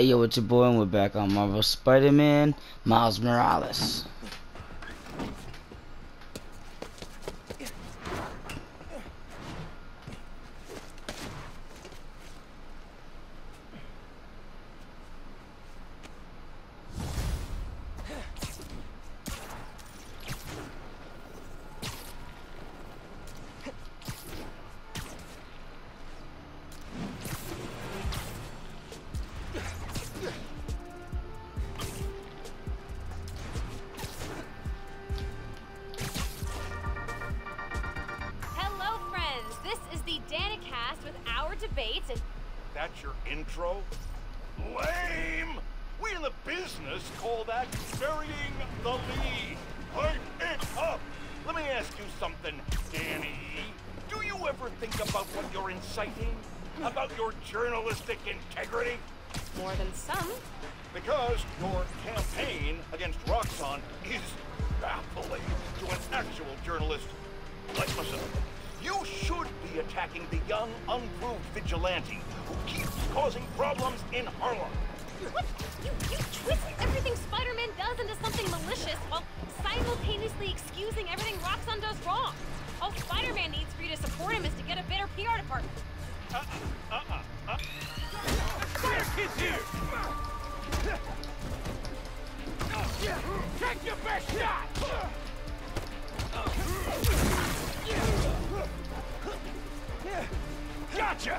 Hey yo, it's your boy, and we're back on Marvel's Spider-Man: Miles Morales. That's your intro? Lame! We in the business call that burying the lead. Hype it up! Let me ask you something, Danny. Do you ever think about what you're inciting? About your journalistic integrity? More than some. Because your campaign against Roxxon is baffling to an actual journalist like myself. You should be attacking the young, unproved vigilante who keeps causing problems in Harlem. What? You twist everything Spider-Man does into something malicious while simultaneously excusing everything Roxxon does wrong. All Spider-Man needs for you to support him is to get a better PR department. Fire Kid's here! Take your best shot! Gotcha!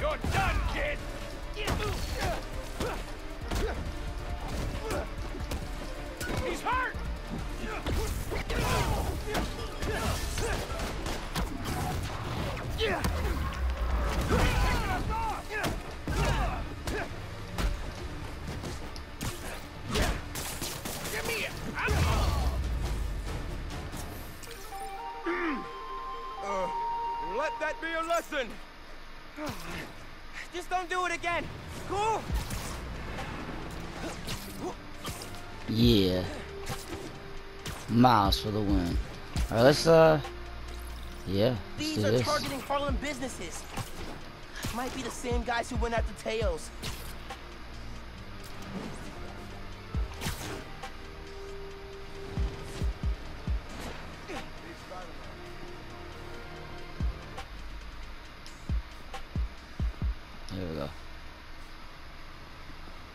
You're done, kid! He's hurt! Let that be a lesson. Just don't do it again. Cool? Yeah. Miles for the win. All right, let's do this. These are targeting Harlem businesses. Might be the same guys who went after Tails.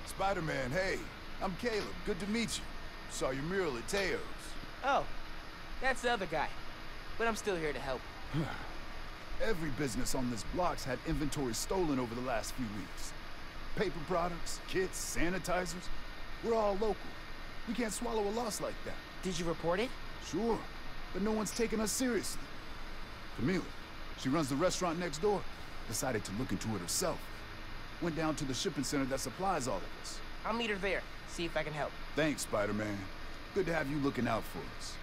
Spider-Man, hey, I'm Caleb. Good to meet you. Saw your mural at Tails. Oh, that's the other guy. But I'm still here to help. Every business on this block's had inventory stolen over the last few weeks. Paper products, kits, sanitizers. We're all local. We can't swallow a loss like that. Did you report it? Sure, but no one's taking us seriously. Camila, she runs the restaurant next door, decided to look into it herself. Went down to the shipping center that supplies all of us. I'll meet her there, see if I can help. Thanks, Spider-Man. Good to have you looking out for us.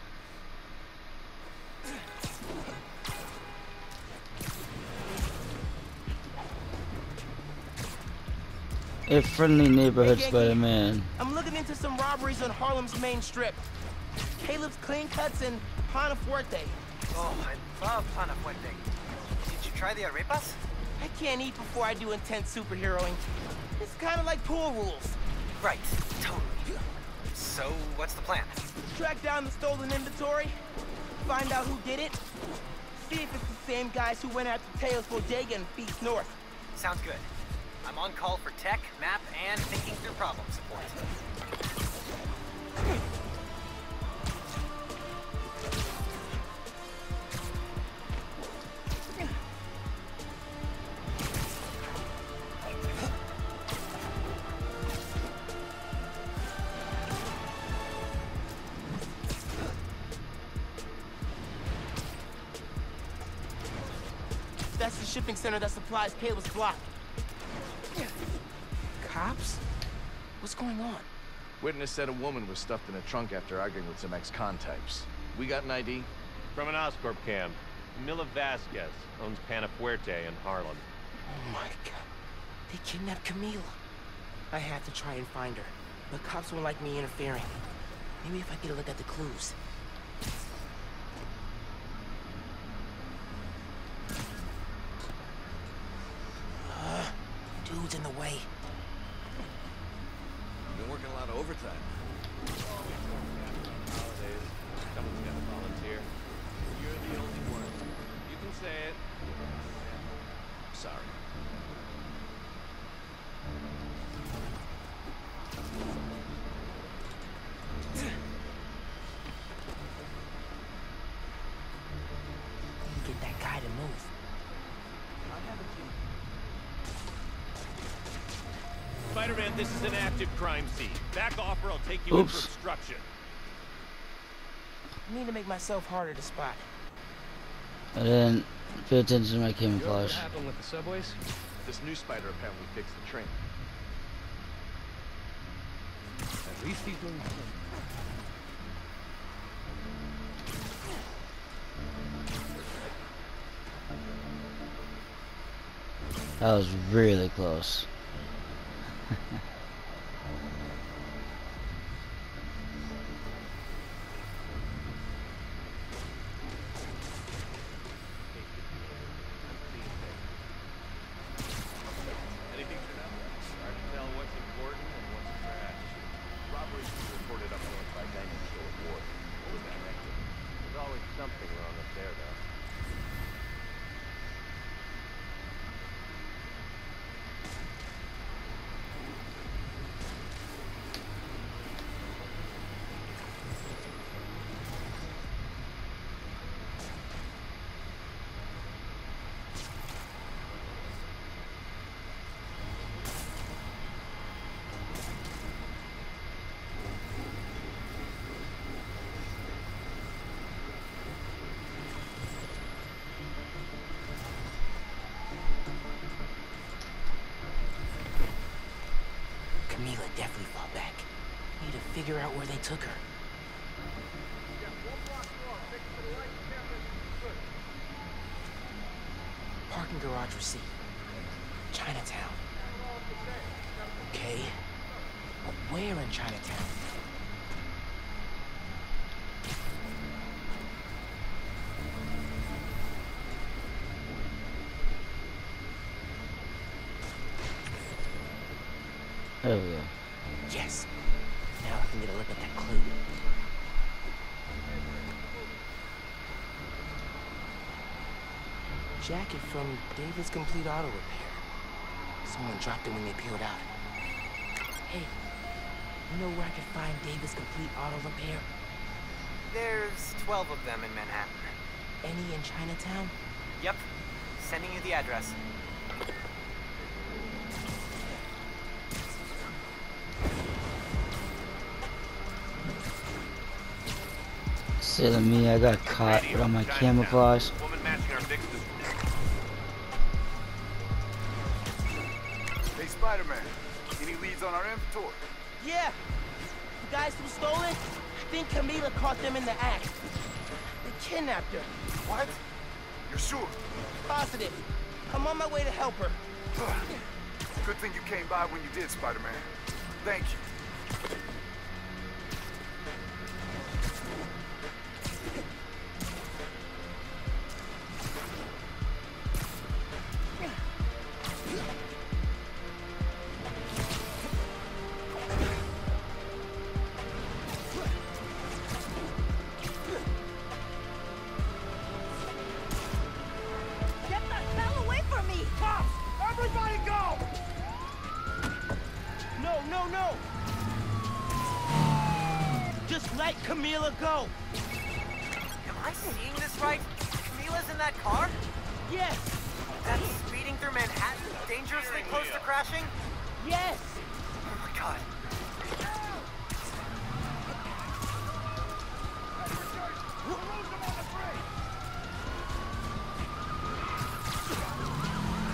A friendly neighborhood, hey, Spider-Man. I'm looking into some robberies on Harlem's main strip. Caleb's Clean Cuts and Pana Fuerte. Oh, I love Pana Fuerte. Did you try the arepas? I can't eat before I do intense superheroing. It's kind of like pool rules. Right, totally. So, what's the plan? Track down the stolen inventory, find out who did it, see if it's the same guys who went after Tails Bodega and Feast North. Sounds good. I'm on call for tech, map, and thinking through problem support. That's the shipping center that supplies Caleb's block. Cops? What's going on? Witness said a woman was stuffed in a trunk after arguing with some ex-con types. We got an ID? From an Oscorp cam. Camila Vasquez owns Pana Fuerte in Harlem. Oh my God. They kidnapped Camila. I had to try and find her, but cops won't like me interfering. Maybe if I get a look at the clues. in the way. You've been working a lot of overtime. Holidays. Someone's got to volunteer. You're the only one. You can say it. Sorry. Get that guy to move. Spider-Man, this is an active crime scene. Back off or I'll take you in for obstruction. I need to make myself harder to spot. I didn't pay attention to my camouflage. What happened with the subways? This new spider apparently fixed the train. At least he's doing something. That was really close. Figure out where they took her. Parking garage receipt. Chinatown. Okay. But where in Chinatown? There we go. Yes. Now I can get a look at that clue. Jacket from Davis Complete Auto Repair. Someone dropped it when they peeled out. Hey, you know where I could find Davis Complete Auto Repair? There's 12 of them in Manhattan. Any in Chinatown? Yep. Sending you the address. Silly me, I got caught on my camouflage. Woman matching our fixes. Hey, Spider-Man, any leads on our inventory? Yeah, the guys who stole it, I think Camila caught them in the act. They kidnapped her. What? You're sure? Positive. I'm on my way to help her. Good thing you came by when you did, Spider-Man. Thank you. Go. Am I seeing this right? Camila's in that car? Yes. That's speeding through Manhattan, dangerously close to crashing? Yes. Oh my god.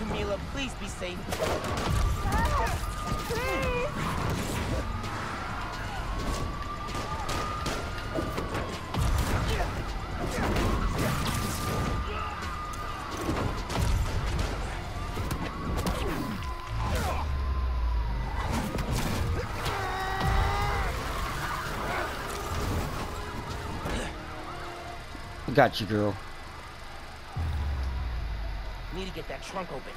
Camila, please be safe. Please. I got you, girl. Need to get that trunk open.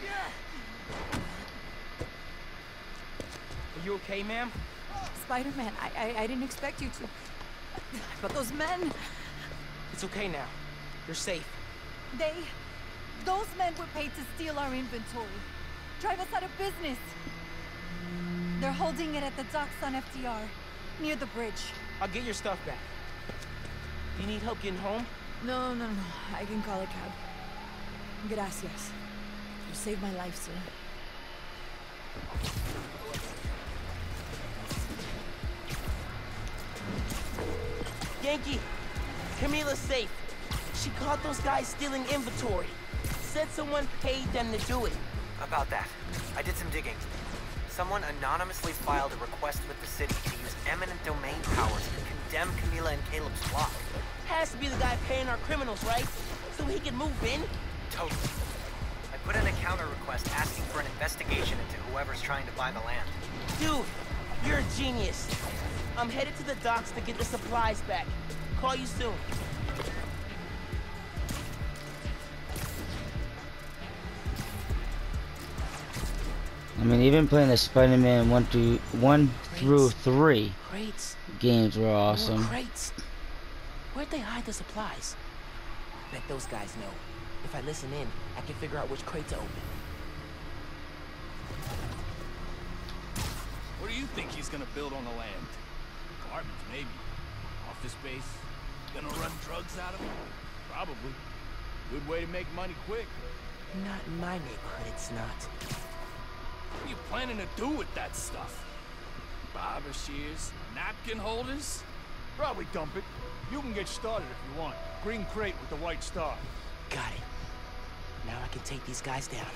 Are you okay, ma'am? Spider-Man, I didn't expect you to. But those men... It's okay now. You're safe. Those men were paid to steal our inventory. Drive us out of business. They're holding it at the docks on FDR, near the bridge. I'll get your stuff back. Do you need help getting home? No, no, no. I can call a cab. Gracias. You saved my life, sir. Yankee, Camila's safe. She caught those guys stealing inventory. Said someone paid them to do it. About that, I did some digging. Someone anonymously filed a request with the city to use eminent domain powers to condemn Camila and Caleb's block. Has to be the guy paying our criminals, right? So he can move in? Totally. I put in a counter request asking for an investigation into whoever's trying to buy the land. Dude, you're a genius. I'm headed to the docks to get the supplies back. Call you soon. I mean, even playing the Spider-Man 1 through 3 crates. Games were awesome. Crates. Where'd they hide the supplies? Bet those guys know. If I listen in, I can figure out which crate to open. What do you think he's gonna build on the land? Apartments, maybe. Office space. Gonna run drugs out of it? Probably. Good way to make money quick. Not in my neighborhood, it's not. What are you planning to do with that stuff? Barber shears? Napkin holders? Probably dump it. You can get started if you want. Green crate with the white star. Got it. Now I can take these guys down.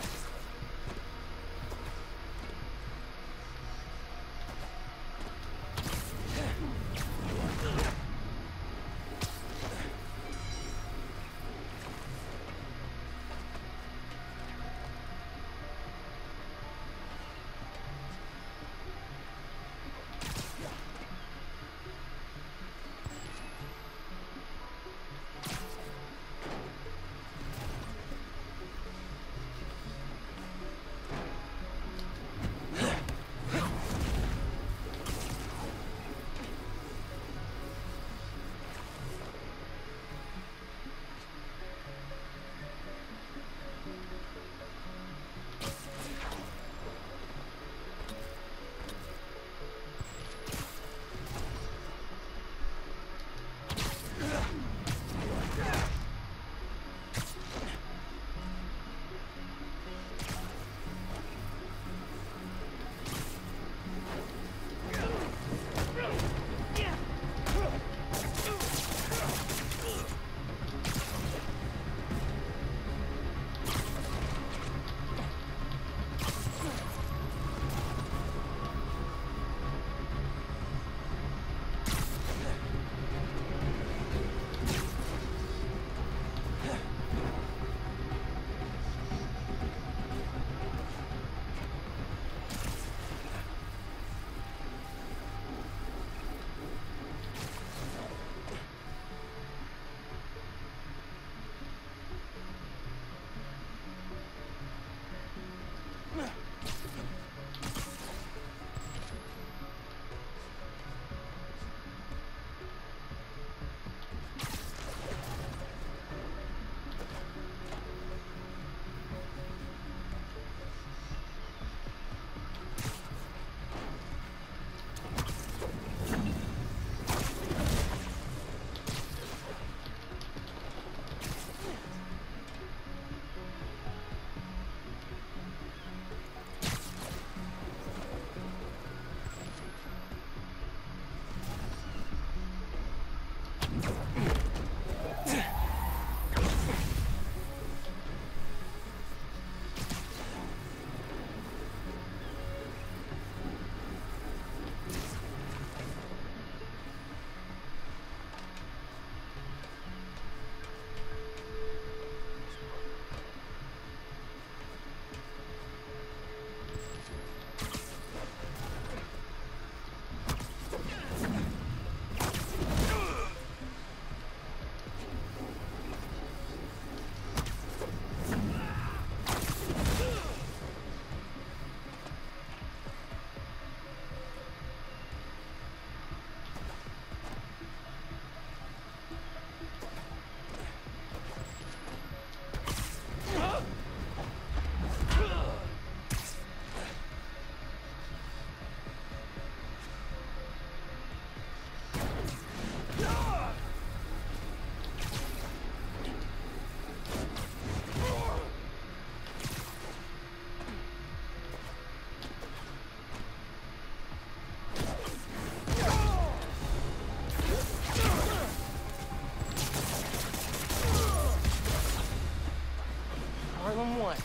Problem one.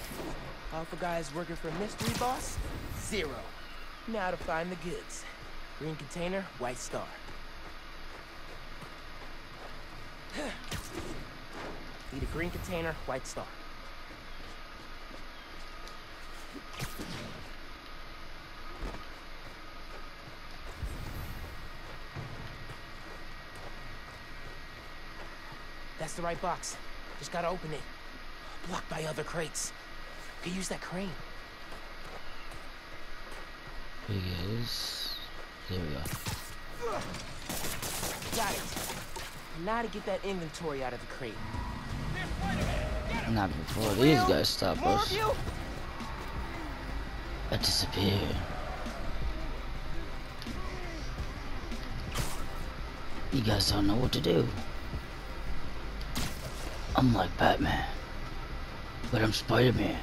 All for guys working for a mystery boss, zero. Now to find the goods. Green container, white star. Need a green container, white star. That's the right box. Just gotta open it. Blocked by other crates. Could use that crane. There he goes. There we go. Got it. Now to get that inventory out of the crate. Not before these guys stop us. I disappear. You guys don't know what to do. I'm like Batman, but I'm Spider-Man.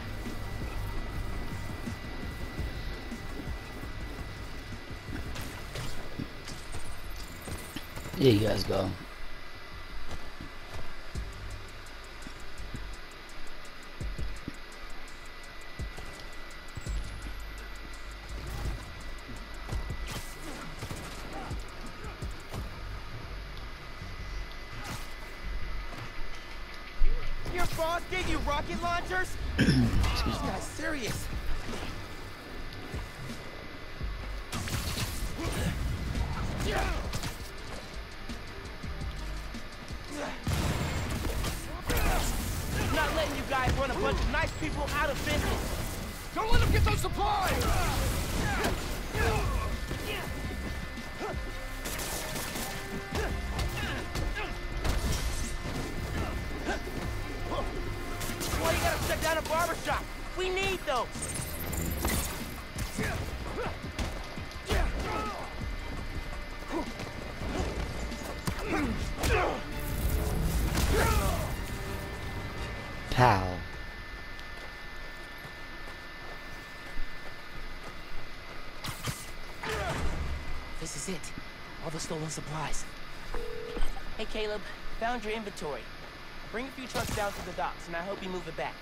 There you guys go. Stolen supplies. Hey Caleb, found your inventory. Bring a few trucks down to the docks and I hope you move it back.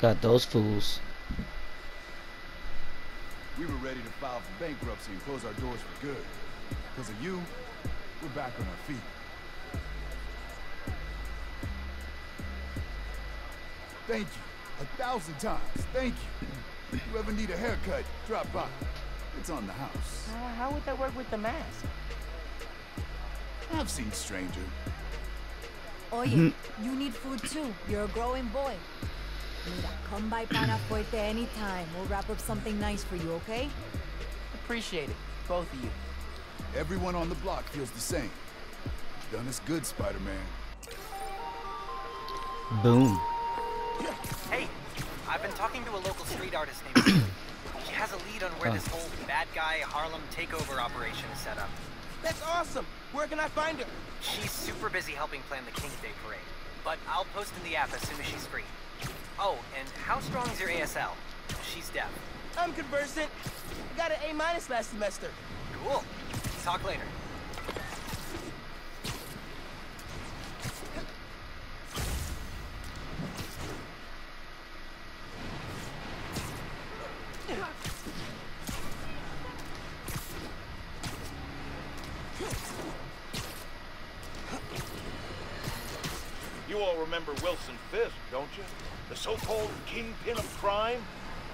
Got those fools. We were ready to file for bankruptcy and close our doors for good. Because of you, we're back on our feet. Thank you. 1,000 times, thank you. If you ever need a haircut, drop by. It's on the house. How would that work with the mask? I've seen stranger. Oye, you need food too. You're a growing boy. Mira, come by Pana Fuerte anytime. We'll wrap up something nice for you, okay? Appreciate it, both of you. Everyone on the block feels the same. You've done us good, Spider-Man. Boom. Hey, I've been talking to a local street artist named Krieger. He has a lead on where this whole bad guy Harlem takeover operation is set up. That's awesome! Where can I find her? She's super busy helping plan the King's Day parade, but I'll post in the app as soon as she's free. Oh, and how strong is your ASL? She's deaf. I'm conversant. I got an A- last semester. Cool. Talk later. You all remember Wilson Fisk, don't you? The so-called kingpin of crime?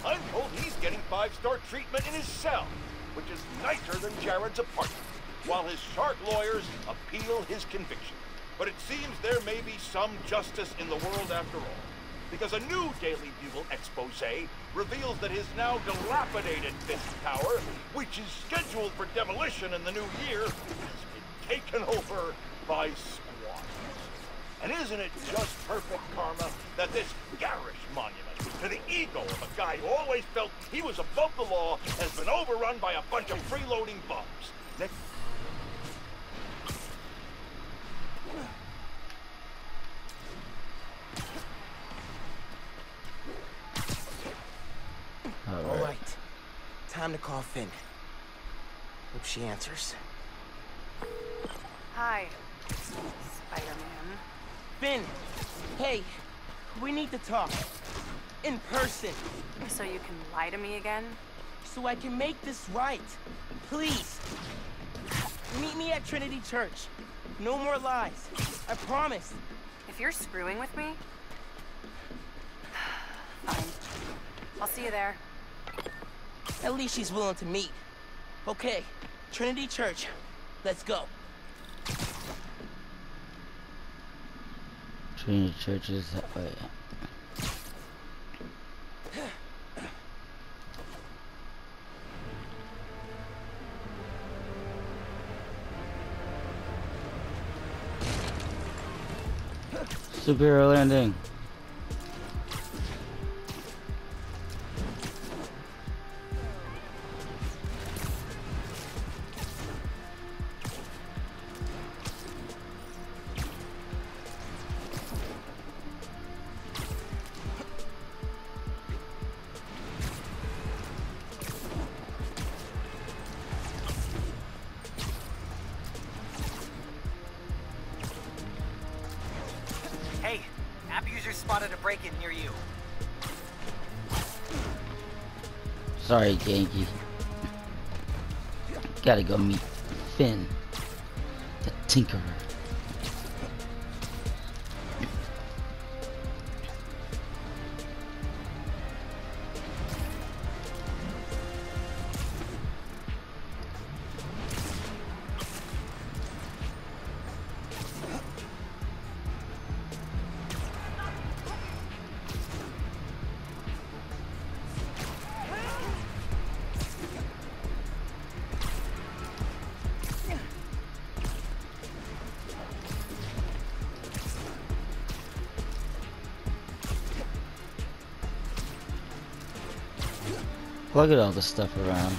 I'm told he's getting 5-star treatment in his cell, which is nicer than Jared's apartment, while his shark lawyers appeal his conviction. But it seems there may be some justice in the world after all, because a new Daily Bugle exposé reveals that his now dilapidated Fisk Tower, which is scheduled for demolition in the new year, has been taken over by squatters. And isn't it just perfect karma that this garish monument to the ego of a guy who always felt he was above the law has been overrun by a bunch of freeloading bums? Next. All right. Time to call Phin. Hope she answers. Hi, Spider-Man. Phin! Hey, we need to talk. In person. So you can lie to me again? So I can make this right. Please. Meet me at Trinity Church. No more lies. I promise. If you're screwing with me... Fine. I'll see you there. At least she's willing to meet. Okay, Trinity Church. Let's go. Trinity Church is that way. Superhero landing. Sorry, Genki. Gotta go meet Phin, the Tinkerer. Look at all the stuff around.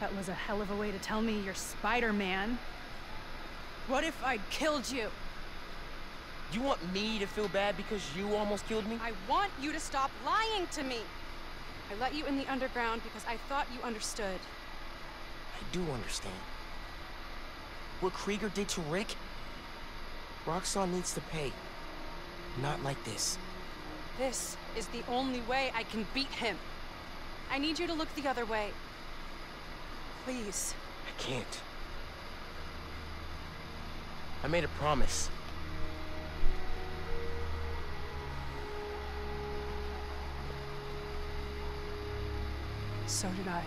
That was a hell of a way to tell me you're Spider-Man. What if I'd killed you? You want me to feel bad because you almost killed me? I want you to stop lying to me. I let you in the underground because I thought you understood. I do understand. What Krieger did to Rick? Roxxon needs to pay. Not like this. This is the only way I can beat him. I need you to look the other way. Please. I can't. I made a promise. So did I.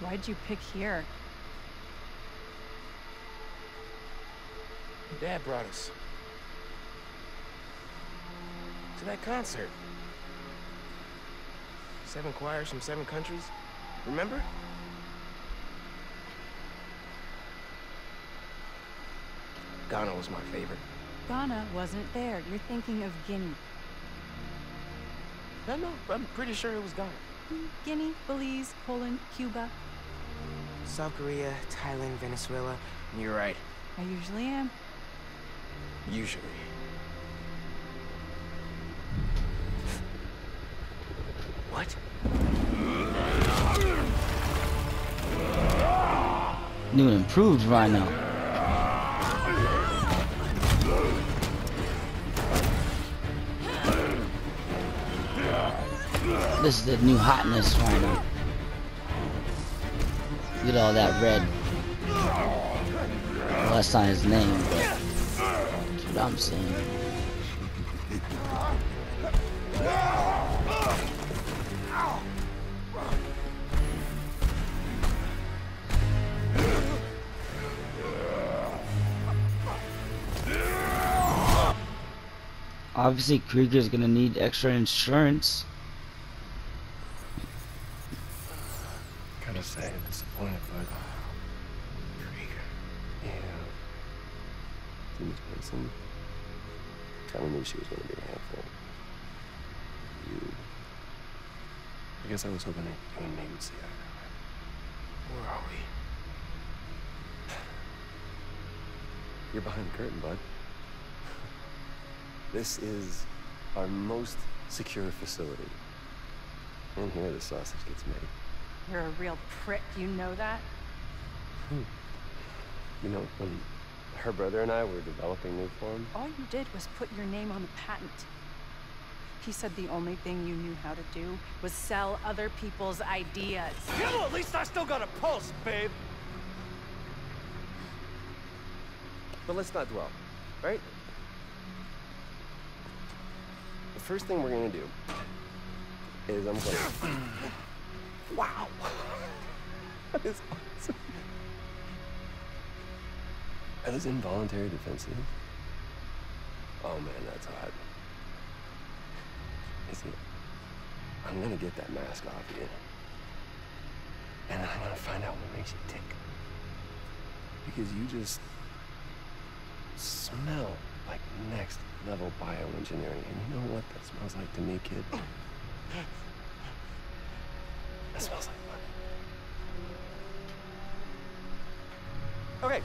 Why'd you pick here? Dad brought us. To that concert. 7 choirs from 7 countries, remember? Ghana was my favorite. Ghana wasn't there. You're thinking of Guinea. No, I'm pretty sure it was Ghana. Guinea, Belize, Poland, Cuba. South Korea, Thailand, Venezuela. You're right. I usually am. Usually. What? New and improved Rhino. This is the new hotness Rhino. Look at all that red. Well, that's not his name, but that's what I'm saying. Obviously, Krieger's gonna need extra insurance. Gotta say, I'm disappointed, but Krieger. Yeah. Denise Mason. Kind of knew she was gonna be a handful. You. I guess I was hoping that you and me would see eye to eye. Where are we? You're behind the curtain, bud. This is our most secure facility. In here, the sausage gets made. You're a real prick, you know that? You know, when her brother and I were developing new form... All you did was put your name on the patent. He said the only thing you knew how to do was sell other people's ideas. You know, at least I still got a pulse, babe! But let's not dwell, right? The first thing we're gonna do is I'm gonna... Wow! That is awesome. Are those involuntary defenses? Oh man, that's hot. Is it? I'm gonna get that mask off you. And I'm gonna find out what makes you tick. Because you just smell like next level bioengineering. And you know what that smells like to me, kid? That smells like money. Okay,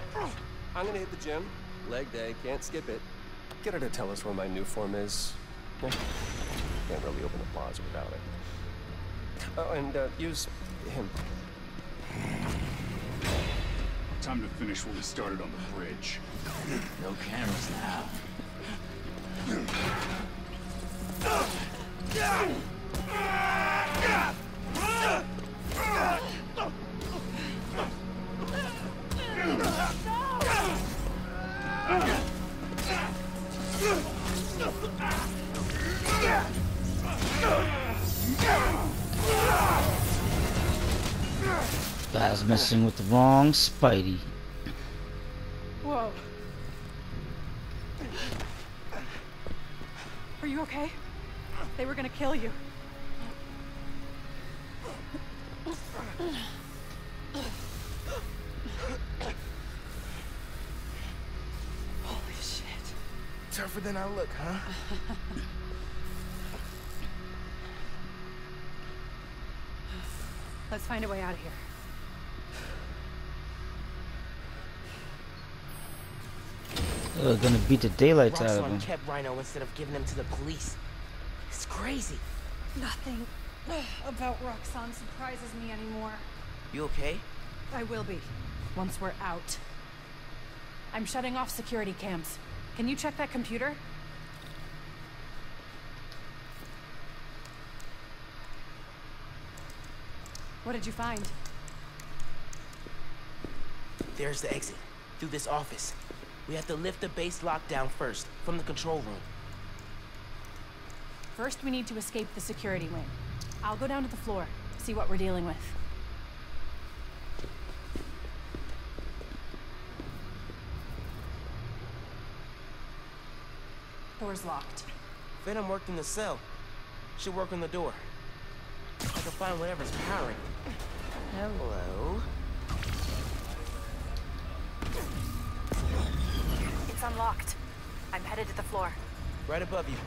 I'm gonna hit the gym. Leg day, can't skip it. Get her to tell us where my new form is. Can't really open the plaza without it. Oh, and use him. Time to finish what we started on the bridge. No cameras now. Guys messing with the wrong Spidey. Whoa. Are you okay? They were gonna kill you. Holy shit. Tougher than I look, huh? Let's find a way out of here. They're gonna beat the daylights out of him. Roxxon kept Rhino instead of giving him to the police. It's crazy. Nothing about Roxxon surprises me anymore. You okay? I will be, once we're out. I'm shutting off security cams. Can you check that computer? What did you find? There's the exit, through this office. We have to lift the base lockdown first, from the control room. First, we need to escape the security wing. I'll go down to the floor, see what we're dealing with. Door's locked. Venom worked in the cell. Should work on the door. I can find whatever's powering. Hello. Unlocked. I'm headed to the floor. Right above you.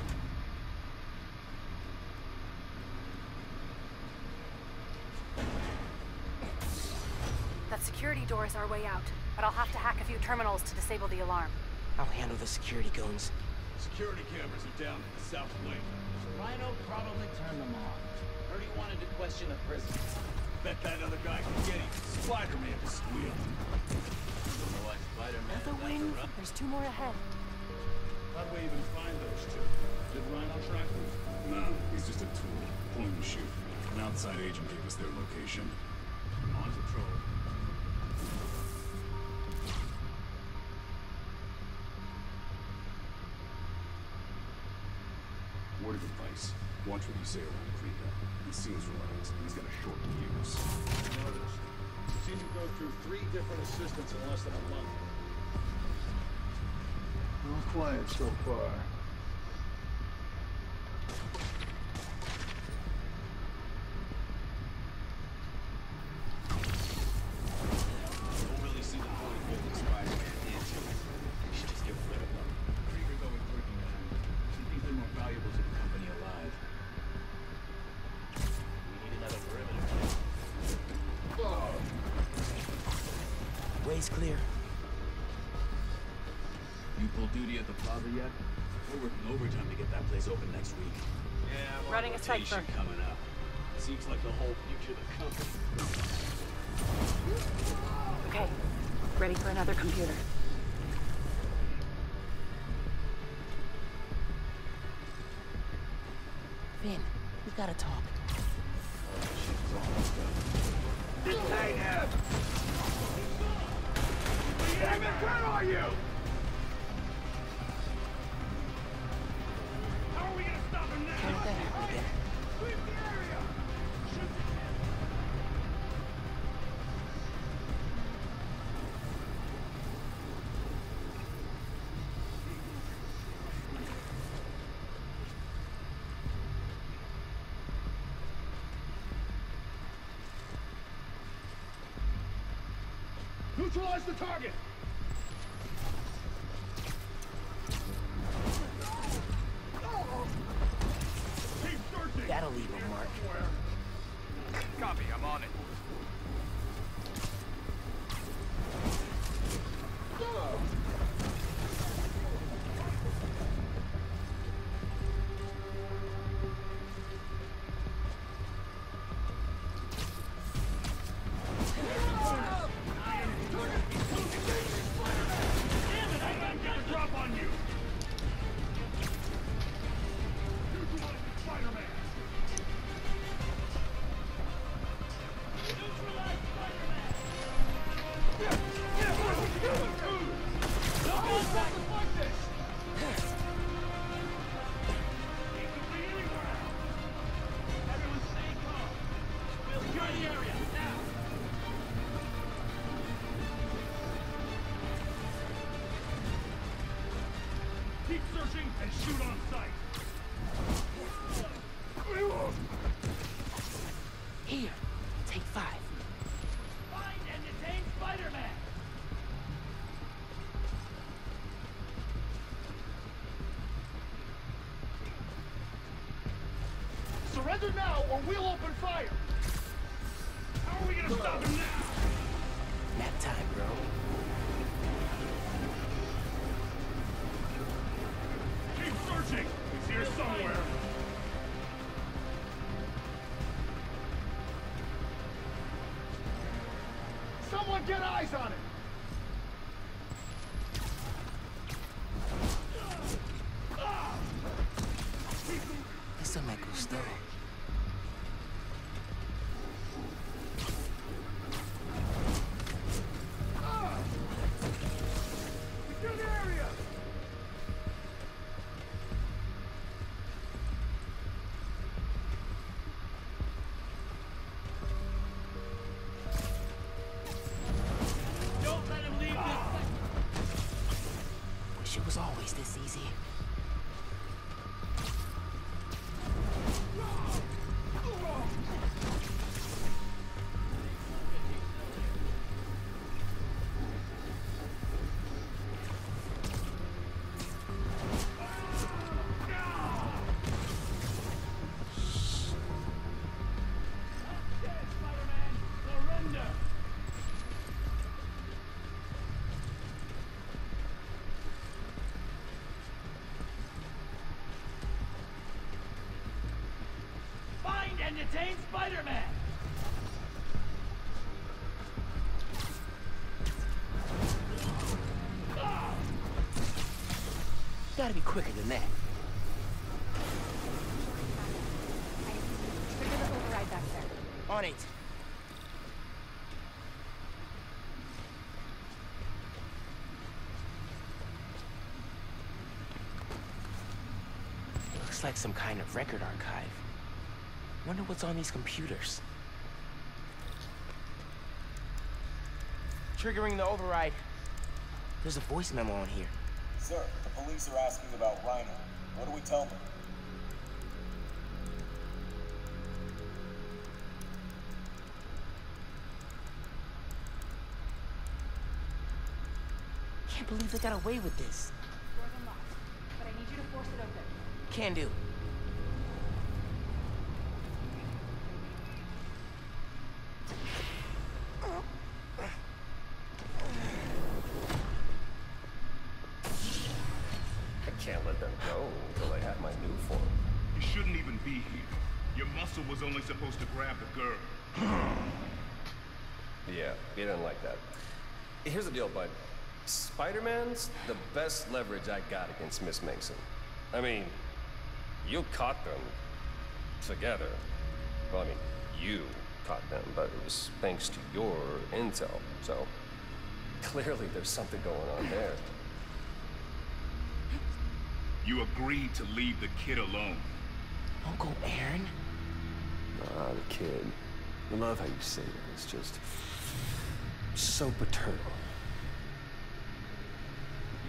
That security door is our way out, but I'll have to hack a few terminals to disable the alarm. I'll handle the security goons. Security cameras are down at the south wing. Rhino probably turned them on. Heard he wanted to question the prisoners. Bet that other guy can get him. Spider-Man was squealed. Another wing? There's two more ahead. How'd we even find those two? Did Rhino track them? No, he's just a tool. Point and shoot. An outside agent gave us their location. On patrol. Word of advice, watch what you say around Krieger. He seems relaxed, he's got a short fuse. I've seen you go through 3 different assistants in less than a month. All quiet so far. Clear. You pull duty at the plaza yet? We're working overtime to get that place open next week. Yeah, well, running a site for coming up. Seems like the whole future of the company. Okay, ready for another computer. Phin, we gotta talk. Where are you? How are we gonna stop him now? Can't that happen again? Leave the area! Shoot the ship! Neutralize the target! Either now or we'll open fire! How are we gonna stop him now? Nap time, bro. Keep searching! He's here somewhere! Someone get eyes on him! Detain Spider-Man! Gotta be quicker than that. We're gonna override back there. On it. Looks like some kind of record archive. Wonder what's on these computers. Triggering the override. There's a voice memo on here. Sir, the police are asking about Rhino. What do we tell them? I can't believe they got away with this. Door's unlocked, but I need you to force it open. Can do. I can't let them go until I have my new form. You shouldn't even be here. Your muscle was only supposed to grab the girl. Yeah, you didn't like that. Here's the deal, bud. Spider-Man's the best leverage I got against Miss Mason. I mean, you caught them together. Well, I mean, you caught them, but it was thanks to your intel. So clearly there's something going on there. You agreed to leave the kid alone. Uncle Aaron? Nah, the kid. I love how you say that. It's just so paternal.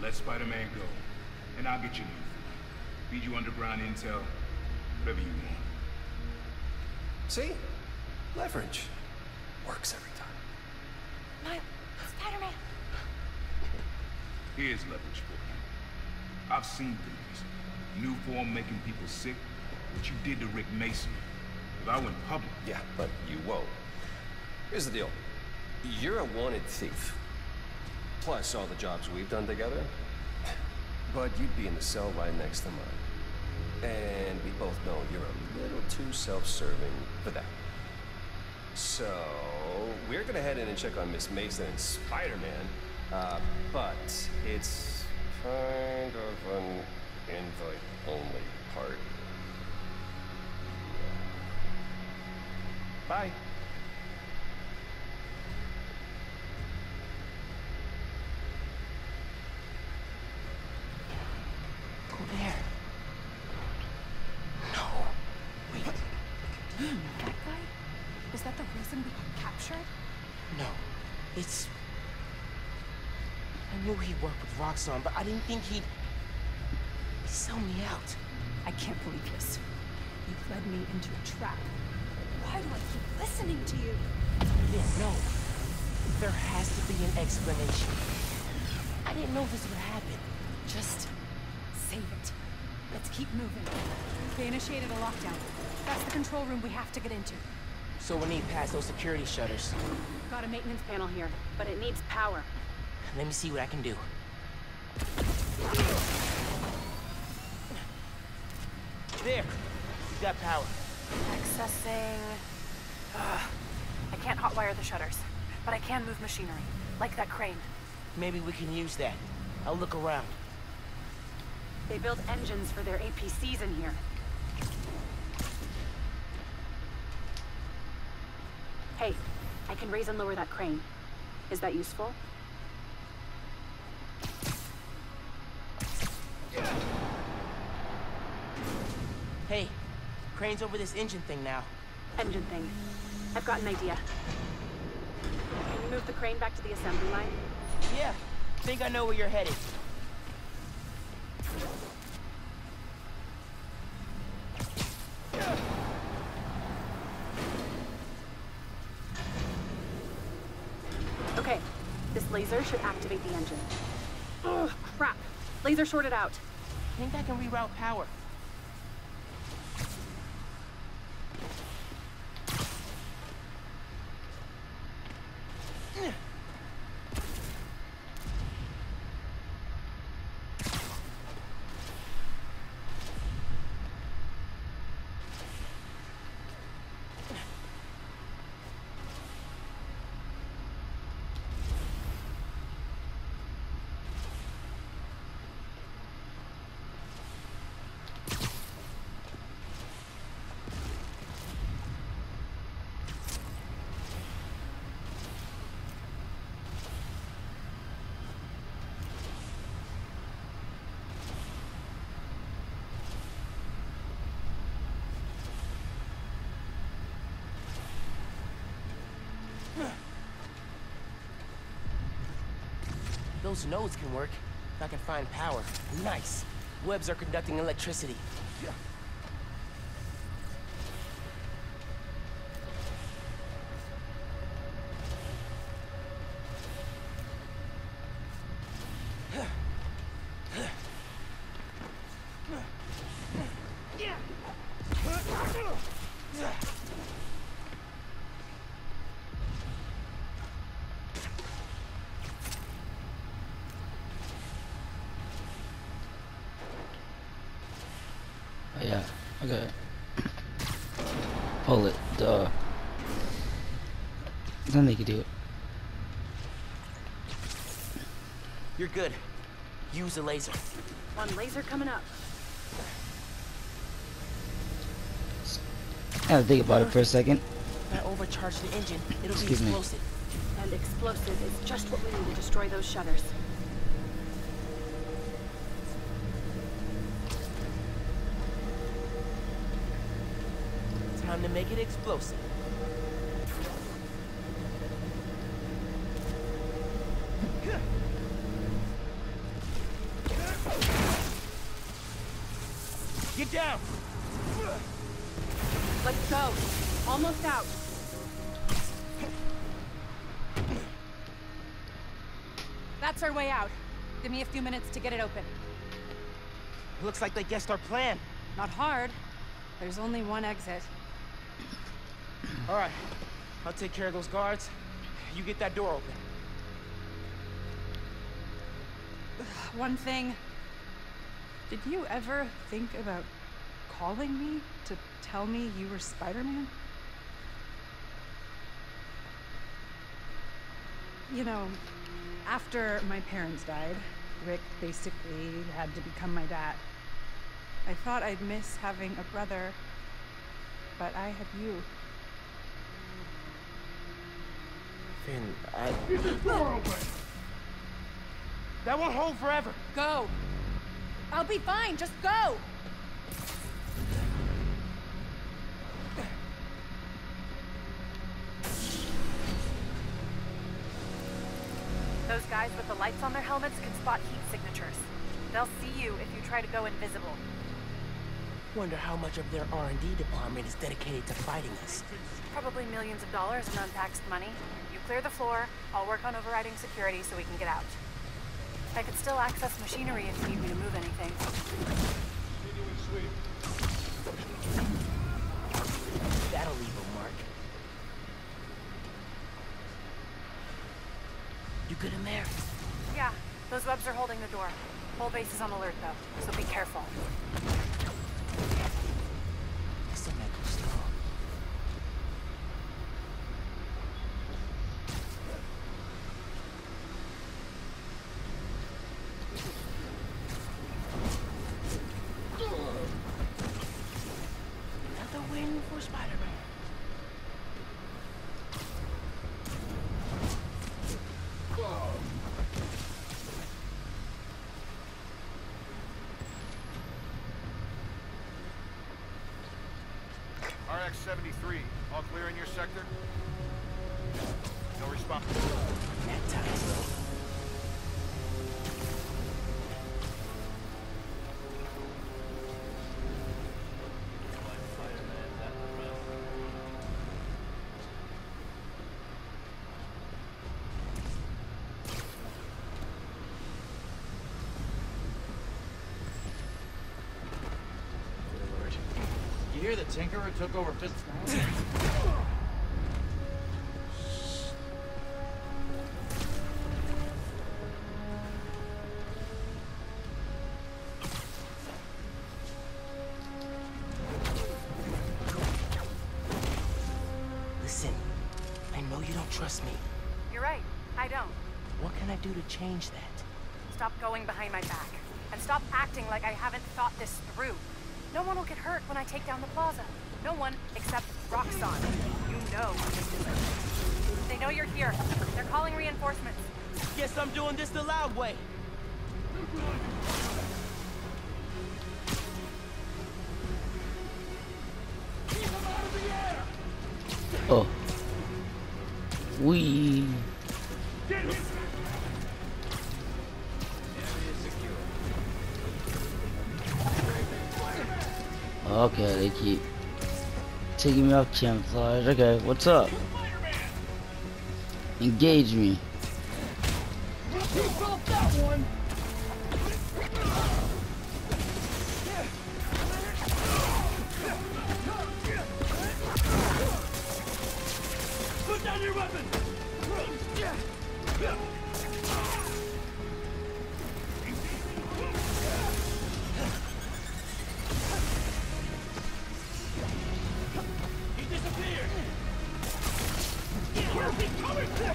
Let Spider-Man go, and I'll get you new. Feed you underground intel, whatever you want. See? Leverage. Works every time. My Spider-Man. Here's leverage for you. I've seen things. New form making people sick, what you did to Rick Mason. If I went public. Yeah, but you won't. Here's the deal. You're a wanted thief. Plus all the jobs we've done together. But you'd be in the cell right next to mine. And we both know you're a little too self-serving for that. So we're gonna head in and check on Miss Mason and Spider-Man. But it's kind of an invite-only party. Bye. Roxxon, but I didn't think he'd sell me out. I can't believe this. You've led me into a trap. Why do I keep listening to you? Yeah, no. There has to be an explanation. I didn't know this would happen. Just save it. Let's keep moving. They initiated a lockdown. That's the control room we have to get into. So we'll need past those security shutters. Got a maintenance panel here, but it needs power. Let me see what I can do. There! We've got power. Accessing... I can't hotwire the shutters, but I can move machinery, like that crane. Maybe we can use that. I'll look around. They built engines for their APCs in here. Hey, I can raise and lower that crane. Is that useful? Hey, crane's over this engine thing now. Engine thing. I've got an idea. Can you move the crane back to the assembly line? Yeah, I think I know where you're headed. Okay, this laser should activate the engine. Oh, crap. Laser shorted out. I think I can reroute power. Those nodes can work. If I can find power. Nice. Webs are conducting electricity. Yeah. Then they could do it. You're good. Use a laser. One laser coming up. I had to think about it for a second. If I overcharge the engine, it'll be explosive. And explosive is just what we need to destroy those shutters. Time to make it explosive. Get down! Let's go! Almost out! That's our way out. Give me a few minutes to get it open. Looks like they guessed our plan. Not hard. There's only one exit. Alright. I'll take care of those guards. You get that door open. One thing. Did you ever think about calling me to tell me you were Spider-Man? You know, after my parents died, Rick basically had to become my dad. I thought I'd miss having a brother, but I have you. Phin, Get the door open! That won't hold forever! Go! I'll be fine, just go! Those guys with the lights on their helmets can spot heat signatures. They'll see you if you try to go invisible. Wonder how much of their R&D department is dedicated to fighting us. Probably millions of dollars in untaxed money. You clear the floor, I'll work on overriding security so we can get out. I could still access machinery if you need me to move anything. That'll leave a mark. You good in there? Yeah, those webs are holding the door. Whole base is on alert though, so be careful. X-73, all clear in your sector? No response. That time. You hear the tinkerer took over just Listen, I know you don't trust me. You're right, I don't. What can I do to change that? Stop going behind my back. And stop acting like I haven't thought this through. No one will get hurt when I take down the plaza. No one except Roxxon. You know this is it. They know you're here. They're calling reinforcements. Guess I'm doing this the loud way. Oh. We. Okay, they keep taking me off camouflage. Okay, what's up? Engage me. Put down your weapon.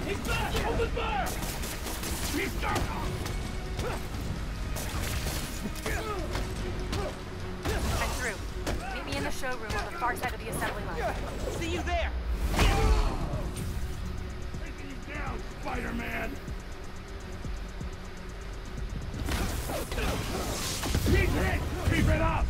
He's back! Open fire! He's gone! I'm through. Meet me in the showroom on the far side of the assembly line. See you there! Taking you down, Spider-Man! Keep it! Keep it up!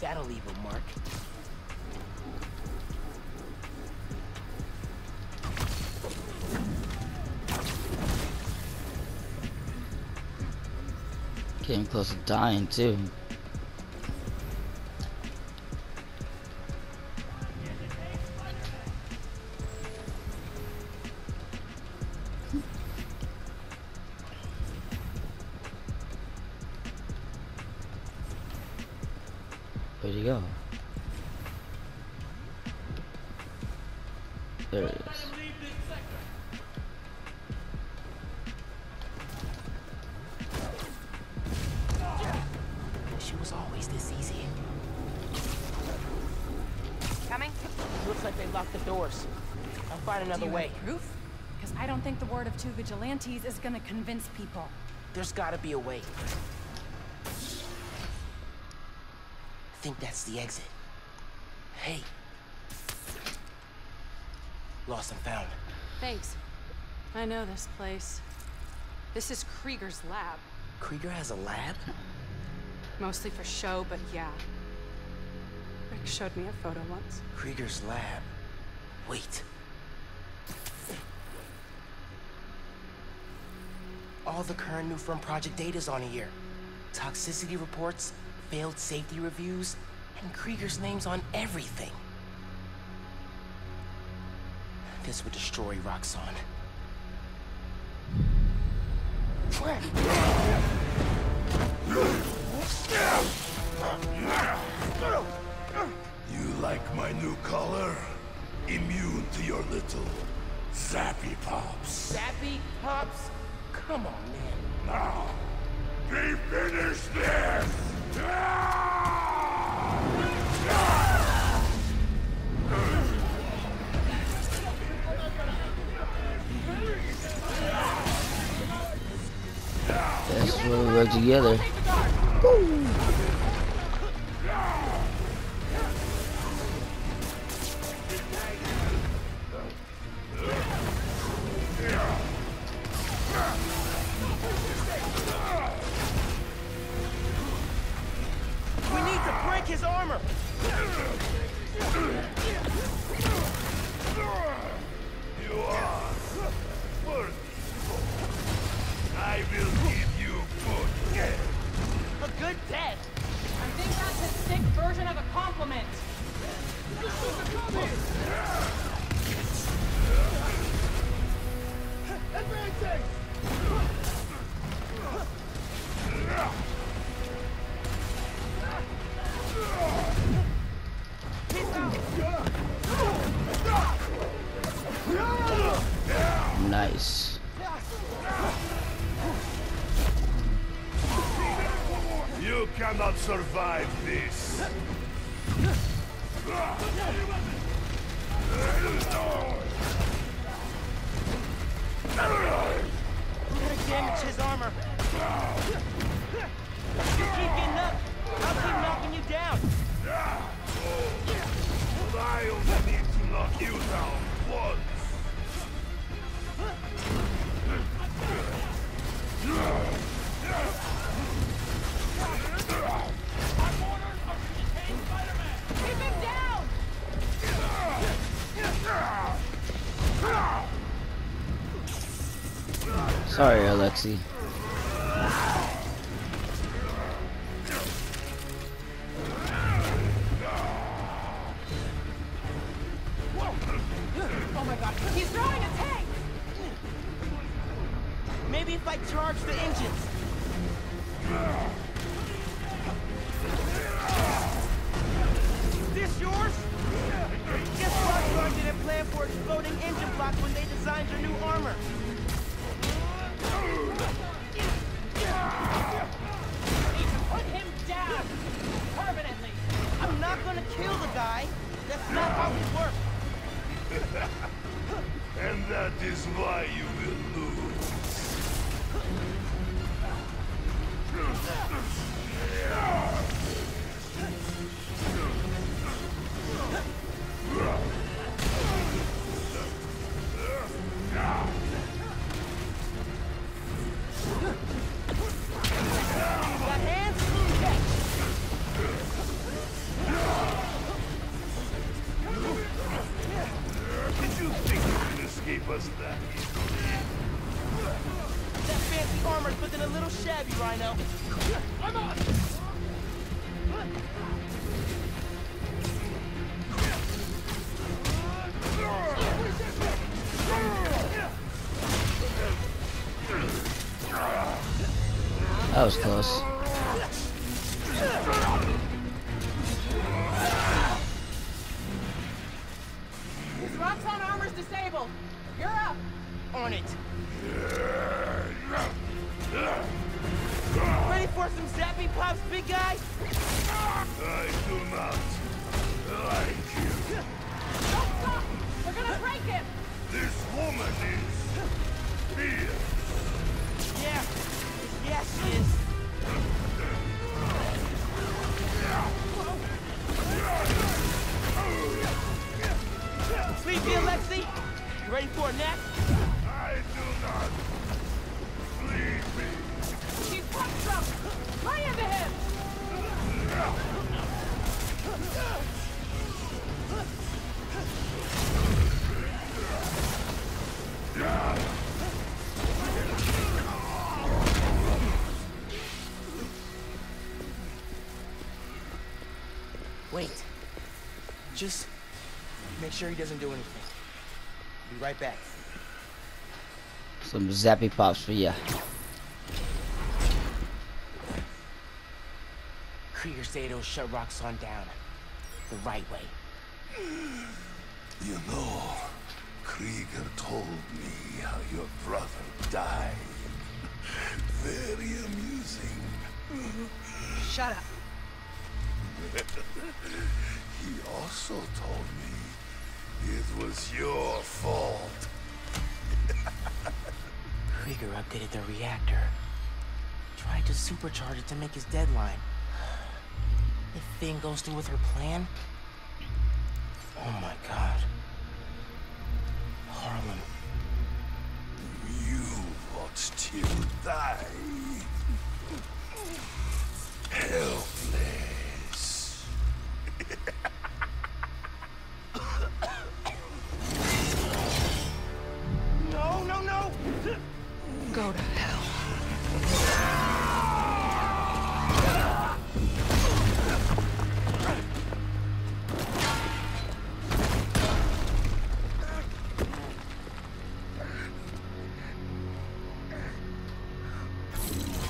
That'll leave a mark. Came close to dying too. Where'd he go? There it is. She was always this easy. Coming? Looks like they locked the doors. I'll find another way. Proof? Because I don't think the word of two vigilantes is gonna convince people. There's gotta be a way. I think that's the exit. Hey. Lost and found. Thanks. I know this place. This is Krieger's lab. Krieger has a lab? Mostly for show, but yeah. Rick showed me a photo once. Krieger's lab. Wait. All the current new firm project data's on here. Toxicity reports, failed safety reviews, and Krieger's name's on everything. This would destroy Roxxon. You like my new color? Immune to your little zappy pops. Zappy pops? Come on, man. Now, be finished there! That's where we work together. Woo. armor! You are worthy. I will give you good death. A good death? I think that's a sick version of a compliment. You're supposed to come here! Advancing! Nice. You cannot survive this. Damage his armor. If you keep getting up, I'll keep knocking you down. But I only need to knock you down once. My orders are to detain Spider-Man. Keep him down. Sorry, Alexi. Oh my god, he's throwing a tank! Maybe if I charge the engines. Is this yours? Guess Roxxon didn't plan for exploding engine blocks when they designed your new armor. Put him down permanently. I'm not gonna kill the guy. That's not how we work. And that is why you will lose. Us that. That fancy armor's looking a little shabby, Rhino. I'm on! That was close. His Roxxon armor's disabled. You're up! On it! Ready for some zappy pops, big guy? I do not like you. Don't stop! We're gonna break him! This woman is fierce. Yeah. Yeah, she is. Sleepy, Alexi? You ready for a nap? I do not sleep. He's fucked up! Lay into him! Wait. Just make sure he doesn't do anything. Be right back. Some zappy pops for ya. Krieger said it'll shut Roxxon down the right way. You know, Krieger told me how your brother died. Very amusing. Shut up. He also told me it was your fault. Krieger updated the reactor. Tried to supercharge it to make his deadline. If Phin goes through with her plan... Oh my god. Harlem. You watched him die. Helpless.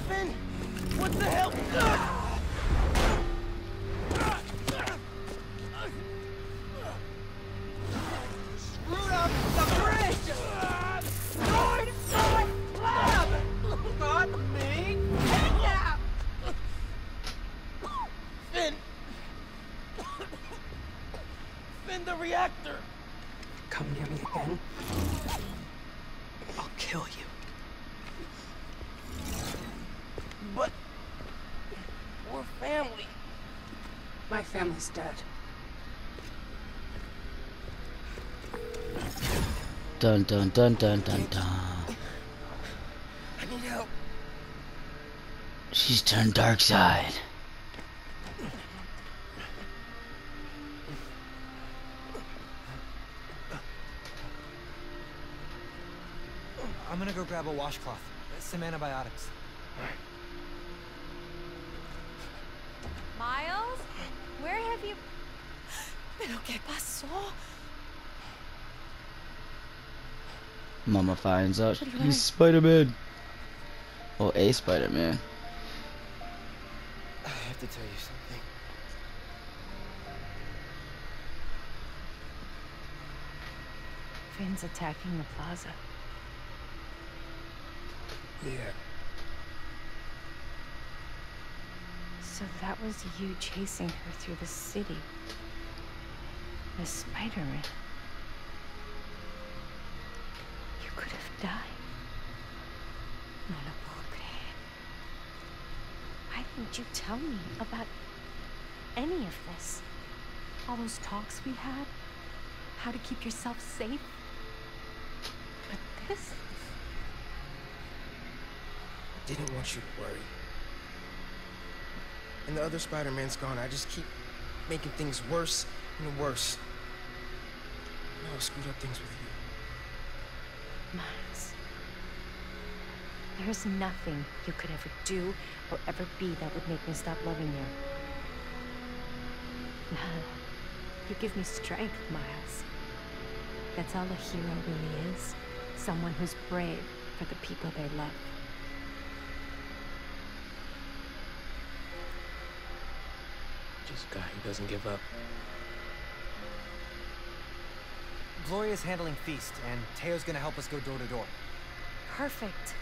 Phin? What the hell? Screwed up the bridge! Going to the lab! Not me! Kidnap! Phin! Phin, the reactor! Come near me again. I'll kill you. But we're family. My family's dead. Dun dun dun dun dun dun. I need help. She's turned dark side. I'm gonna go grab a washcloth, some antibiotics. Miles, where have you? Pero qué pasó? Mama finds out he's Spider-Man. Or a Spider-Man. I have to tell you something. Phin's attacking the plaza. Yeah. So that was you chasing her through the city. The Spider-Man. You could have died. No lo puedo creer. Why didn't you tell me about any of this? All those talks we had? How to keep yourself safe? But this... I didn't want you to worry. And the other Spider-Man's gone. I just keep making things worse and worse. Now I screwed up things with you. Miles, there's nothing you could ever do or ever be that would make me stop loving you. None. You give me strength, Miles. That's all a hero really is. Someone who's brave for the people they love. Just a guy who doesn't give up. Gloria's handling Feast, and Teo's gonna help us go door to door. Perfect.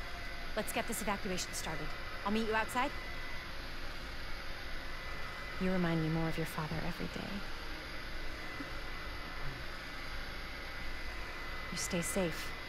Let's get this evacuation started. I'll meet you outside. You remind me more of your father every day. You stay safe.